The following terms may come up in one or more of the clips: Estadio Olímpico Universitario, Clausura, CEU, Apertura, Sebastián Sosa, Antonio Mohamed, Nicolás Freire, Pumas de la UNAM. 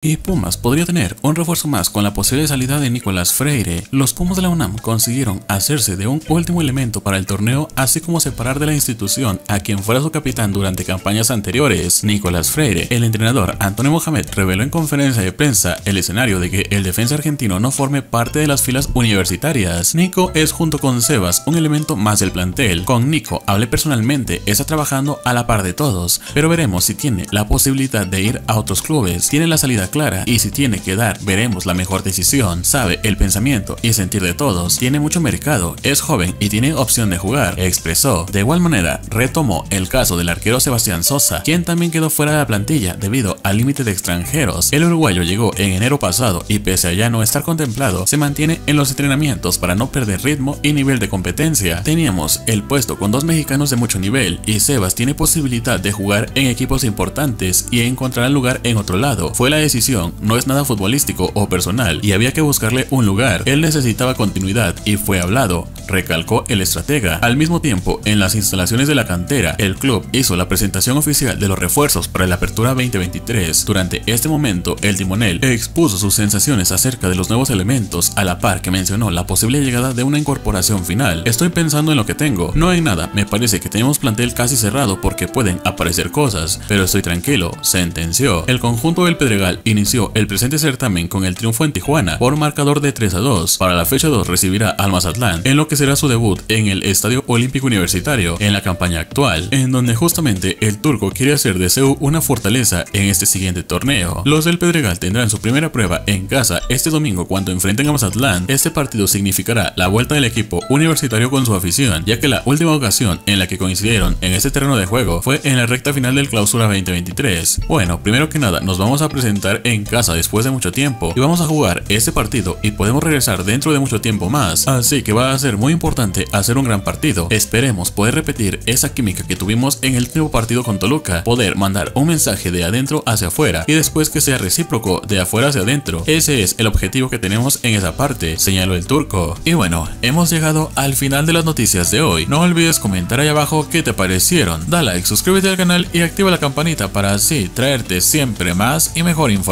Y Pumas podría tener un refuerzo más con la posible salida de Nicolás Freire. Los Pumas de la UNAM consiguieron hacerse de un último elemento para el torneo, así como separar de la institución a quien fuera su capitán durante campañas anteriores, Nicolás Freire. El entrenador Antonio Mohamed reveló en conferencia de prensa el escenario de que el defensa argentino no forme parte de las filas universitarias. Nico es junto con Sebas un elemento más del plantel. Con Nico hablé personalmente, está trabajando a la par de todos, pero veremos si tiene la posibilidad de ir a otros clubes. Tiene la salida clara y si tiene que dar, veremos la mejor decisión. Sabe el pensamiento y sentir de todos, tiene mucho mercado, es joven y tiene opción de jugar, expresó. De igual manera, retomó el caso del arquero Sebastián Sosa, quien también quedó fuera de la plantilla debido al límite de extranjeros. El uruguayo llegó en enero pasado y pese a ya no estar contemplado, se mantiene en los entrenamientos para no perder ritmo y nivel de competencia. Teníamos el puesto con dos mexicanos de mucho nivel y Sebas tiene posibilidad de jugar en equipos importantes y encontrará lugar en otro lado. Fue la decisión. No es nada futbolístico o personal y había que buscarle un lugar. Él necesitaba continuidad y fue hablado, recalcó el estratega. Al mismo tiempo, en las instalaciones de la cantera, el club hizo la presentación oficial de los refuerzos para la Apertura 2023. Durante este momento, el timonel expuso sus sensaciones acerca de los nuevos elementos, a la par que mencionó la posible llegada de una incorporación final. Estoy pensando en lo que tengo, no en nada. Me parece que tenemos plantel casi cerrado porque pueden aparecer cosas, pero estoy tranquilo, sentenció. El conjunto del Pedregal inició el presente certamen con el triunfo en Tijuana por marcador de 3-2. Para la fecha 2 recibirá al Mazatlán, en lo que será su debut en el Estadio Olímpico Universitario en la campaña actual, en donde justamente el turco quiere hacer de CEU una fortaleza en este siguiente torneo. Los del Pedregal tendrán su primera prueba en casa este domingo cuando enfrenten a Mazatlán. Este partido significará la vuelta del equipo universitario con su afición, ya que la última ocasión en la que coincidieron en este terreno de juego fue en la recta final del Clausura 2023. Bueno, primero que nada nos vamos a presentar en casa después de mucho tiempo y vamos a jugar ese partido y podemos regresar dentro de mucho tiempo más, así que va a ser muy importante hacer un gran partido. Esperemos poder repetir esa química que tuvimos en el último partido con Toluca, poder mandar un mensaje de adentro hacia afuera y después que sea recíproco de afuera hacia adentro. Ese es el objetivo que tenemos en esa parte, señaló el turco. Y bueno, hemos llegado al final de las noticias de hoy. No olvides comentar ahí abajo qué te parecieron, da like, suscríbete al canal y activa la campanita para así traerte siempre más y mejor información.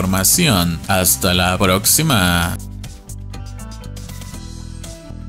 Hasta la próxima.